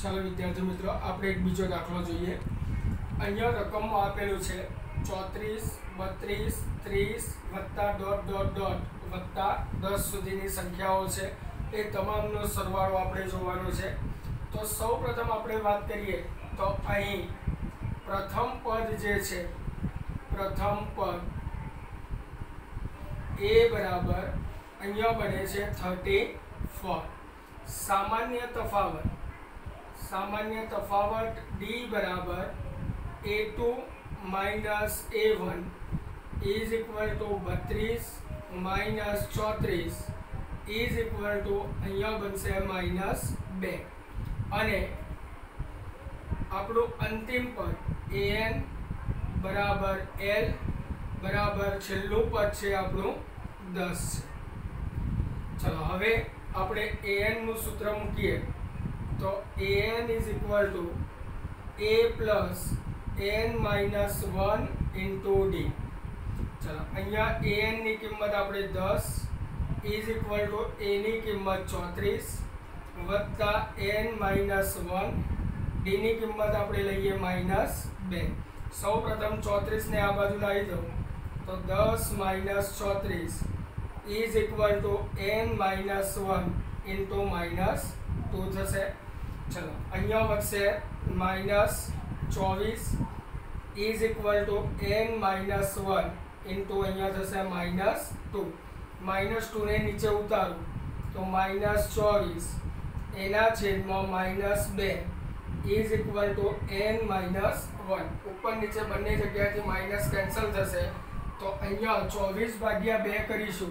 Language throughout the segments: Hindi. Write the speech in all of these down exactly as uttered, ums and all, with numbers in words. ચાલો વિદ્યાર્થી મિત્રો આપણે એક બીજો દાખલો જોઈએ। અહીંયા રકમ આપેલું છે ચોત્રીસ બત્રીસ ત્રીસ વત્તા ડોટ ડોટ ડોટ વત્તા દસ સુધીની સંખ્યાઓ છે એ તમામનો સરવાળો આપણે જોવાનો છે। તો સૌપ્રથમ આપણે વાત કરીએ તો અહીં પ્રથમ પદ જે છે प्रथम पद ए बराबर अँ बने थर्टी फोर। सामान्य तफावत सामान्य तफावत डी बराबर A two minus A one is equal to बत्रीस माइनस चौतरीस इज इक्वल टू अँ बन से माइनस बे। आपणु अंतिम पद ए एन बराबर एल बराबर छेल्लू पद है आपणु दस। चलो हवे आपणे ए एन नु सूत्र मूकीए तो A N is equal to A plus N minus one into D. चलो अहींया ए एन नी किंमत आपणे दस इज इक्वल टू ए नी किंमत चौतरीस वत्ता एन माइनस वन डी नी किंमत आपणे लईए माइनस बे। सौ प्रथम चौतरीस ने आ बाजू लाई दो तो दस माइनस चौतरीस is equal to N minus one into minus two थे। चलो अहियाँ वच्चे माइनस चौवीस is equal to N minus one into अहियाँ थे माइनस टू। माइनस टू ने नीचे उतारू तो माइनस चौवीस एना छेद में माइनस बे is equal to N minus one. ऊपर नीचे बने जगह थी माइनस कैंसल थशे तो अहींया चौवीस भाग्या बे करीशुं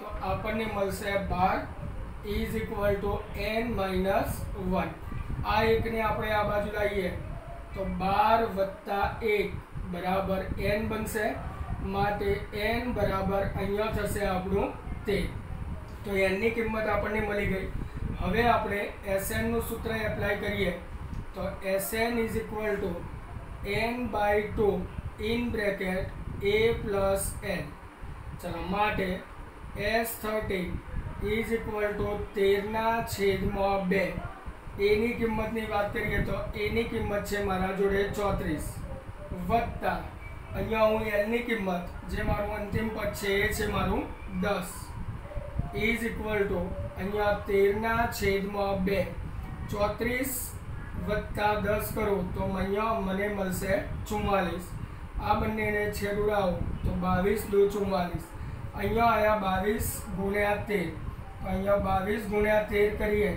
तो आपने मळशे बार is equal to N minus one. आ एक ने आपणे आ बाजू लाईए तो बार वत्ता एक बराबर एन बनशे माटे एन बराबर अहींया थशे आपणुं तेर। तो एन नी किंमत आपने मळी गई। हवे आपणे एस एन नुं सूत्र एप्लाय करीए तो S N is equal to N by two in bracket A plus N. चलो माटे S thirteen is equal to तेरना छेद में बे। एनी किंमतनी बात करिए तो एनी किंमत है मारा जोड़े चौतरीस वत्ता अहींया हूँ एलनी किंमत जे मारू अंतिम पद है मारू दस इज इक्वल टू अहींया तेरना छेद में बे। चौतरीस वत्ता दस करो तो अँ मने मळशे चुम्मालीस। आ बने छेद उड़ाओ तो बावीस दो चुम्मालीस अँ आया बावीस गुण्या तेर तो अँ बावीस गुण्या तेर करिए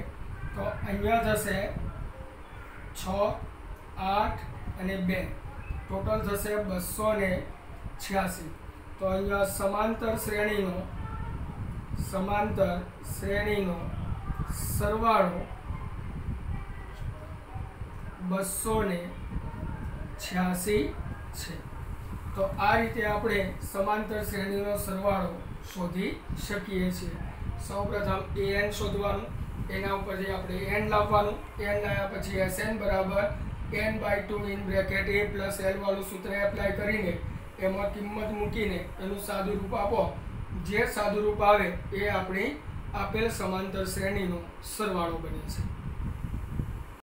तो अँ थशे छ आठ अने बे टोटल थशे बसो ने छियासी। तो अँ समांतर श्रेणीनो समांतर श्रेणीनो सरवाळो बसो ने छियासी है। तो आ रीते आपणे समांतर श्रेणीनो सरवाळो शोधी शकीए छीए। सौ प्रथम ए एन शोधवानुं एना उपरथी आपणे एन लाववानुं एन आया पछी एस एन बराबर N by two in bracket A plus L वाळुं सूत्र एप्लाय करीने एमां किंमत मूकीने एनुं सादुं रूप आपो। जे सादुं रूप आवे ए आपणी आपेल समांतर श्रेणीनो सरवाळो बने छे।